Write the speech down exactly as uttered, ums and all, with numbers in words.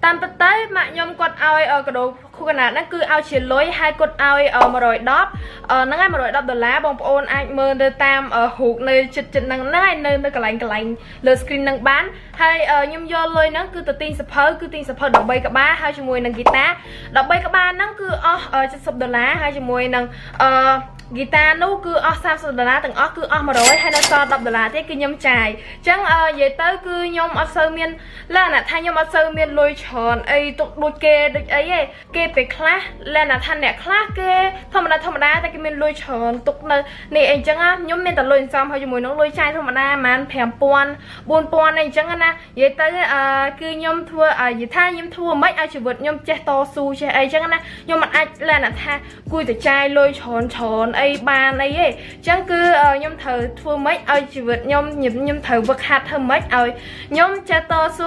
Tam bát tay mà nhom cột ao ở cái đồ khu cái nát cứ ao chỉ lối hai cột ao ở mà rồi đáp ở nãy mà rồi đáp được lá bông ôn anh mơ đưa tam ở hụt nơi chật chật nắng nãy nơi nơi cái lạnh cái lạnh lơ screen nắng bán hay nhom do lôi nắng cứ tự tin sập hơi cứ tin sập hơi đọc bay cả ba hai chục mùi nắng guitar đọc bay cả ba nắng cứ ở chật sập được lá hai chục mùi nắng guitar nấu cứ ở sao sập được lá từng ở cứ ở mà rồi hay là so đọc được lá thế cứ nhom chài chẳng về tới cứ nhom ở sơ miên là nè thay nhom ở sơ miên lôi chọn ấy tụt đôi kê đôi ấy ấy kê về class là nè thanh nè class kê thằng mà thằng mà tại cái miên lôi chọn tụt nè nè anh chẳng á nhóm miên tận lôi xong hơi mùi nó lôi chai thằng mà man phèm pon buồn pon anh chẳng á na vậy tới cứ nhóm thua à vậy thay nhóm thua mấy ai chịu vượt nhóm che to su che ấy chẳng á na nhóm mặt ai là nè thay cùi từ chai lôi chọn chọn ấy bàn ấy ấy chẳng cứ nhóm thờ thua mấy ai chịu vượt nhóm nhịp nhóm thờ vật hạt thơm mấy ai nhóm che to su